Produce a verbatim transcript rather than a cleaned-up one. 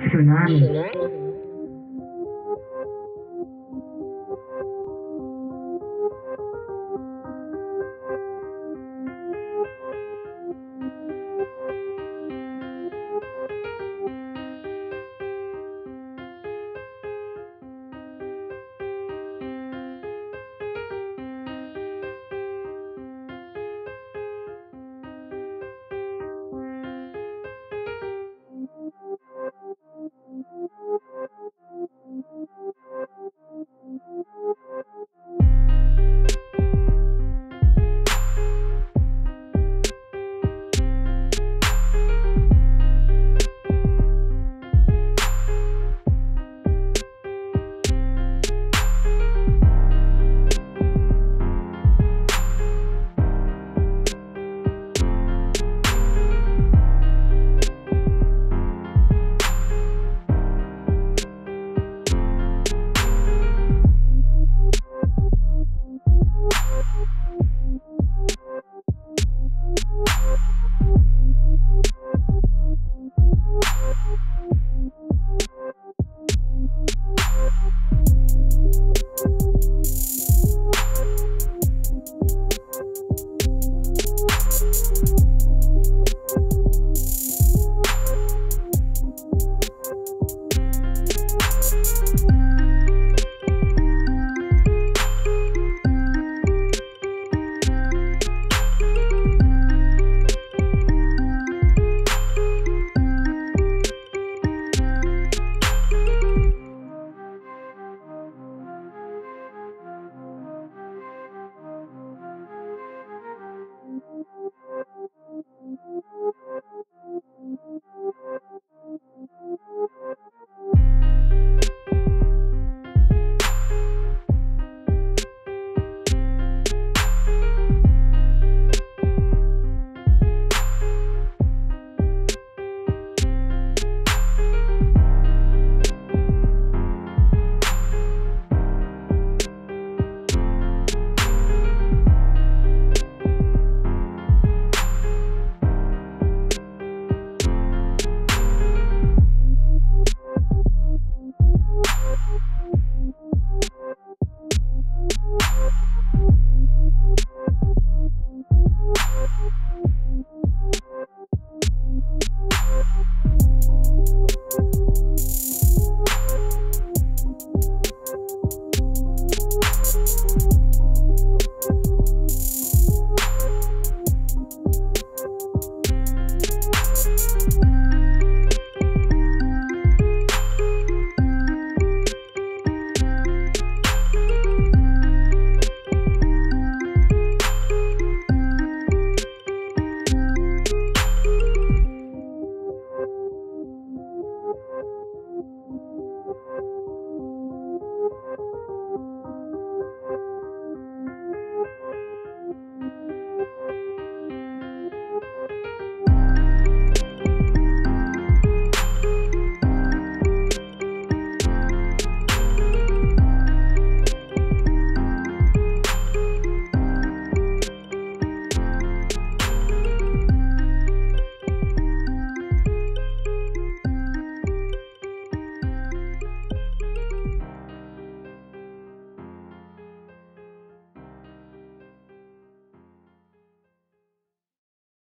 Tsunamee.